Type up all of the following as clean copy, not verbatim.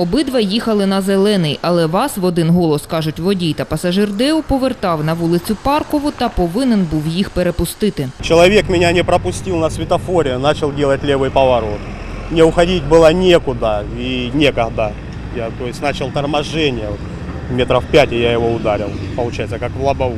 Обидва їхали на зелений, але ВАЗ в один голос кажуть водій та пасажир ДЕО повертав на вулицю Паркову та повинен був їх перепустити. Чоловік мене не пропустив на світофорі, почав робити лівий поворот. Мені уходити було нікуди і ніколи. Я почав торможення, метрів 5 я його ударив, виходить, як в лобову.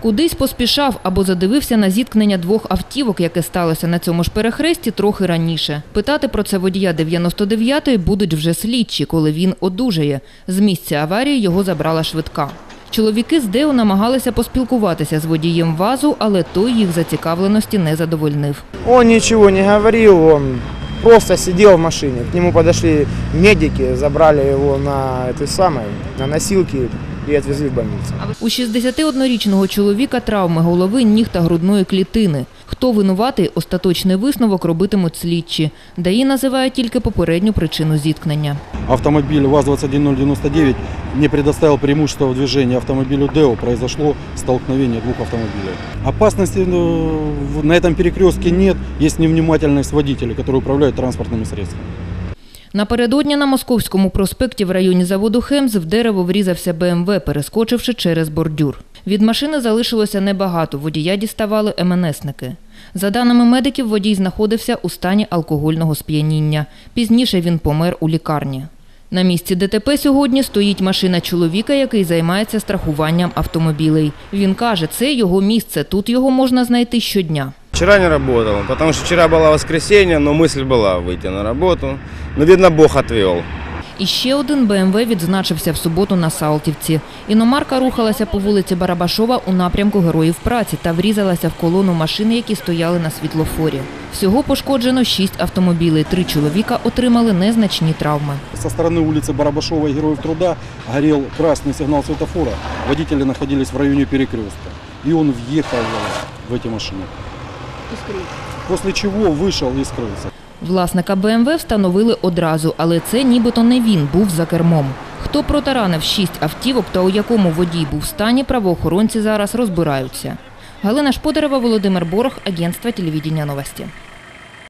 Кудись поспішав або задивився на зіткнення двох автівок, яке сталося на цьому ж перехресті трохи раніше. Питати про це водія 99-ї будуть вже слідчі, коли він одужає. З місця аварії його забрала швидка. Чоловіки з ДЕО намагалися поспілкуватися з водієм ВАЗу, але той їх зацікавленості не задовольнив. Він нічого не говорив, він просто сидів в машині. К нему підійшли медики, забрали його на носилки. У 61-річного чоловіка травми голови, ніг та грудної клітини. Хто винуватий, остаточний висновок робитимуть слідчі. ДАІ називає тільки попередню причину зіткнення. Автомобіль ВАЗ-21099 не предоставив преимущество в движенні автомобілю ДЕО. Произошло столкновення двох автомобілів. Опасності на цьому перекрестку немає. Є невнимательність водителя, які управляють транспортними средствами. Напередодні на Московському проспекті в районі заводу «Хемс» в дерево врізався БМВ, перескочивши через бордюр. Від машини залишилося небагато, водія діставали МНСники. За даними медиків, водій знаходився у стані алкогольного сп'яніння. Пізніше він помер у лікарні. На місці ДТП сьогодні стоїть машина чоловіка, який займається страхуванням автомобілей. Він каже, це його місце, тут його можна знайти щодня. Вчера не работал, потому что вчера было воскресенье, но мысль была выйти на работу. Но, видно, Бог отвел. І ще один БМВ відзначився в суботу на Салтівці. Іномарка рухалася по вулиці Барабашова у напрямку Героїв праці та врізалася в колону машини, які стояли на світлофорі. Всього пошкоджено 6 автомобілів, 3 чоловіка отримали незначні травми. Зі сторони вулиці Барабашова і Героїв труда горів красний сигнал світофора. Водії знаходились в районі перекрестка. І він в'їхав в ці машини. Після чого вийшов і скрився. Власника БМВ встановили одразу, але це нібито не він був за кермом. Хто протаранив 6 автівок та у якому водій був в стані, правоохоронці зараз розбираються. Галина Шподерова, Володимир Борог, агентство телевидения «Новости».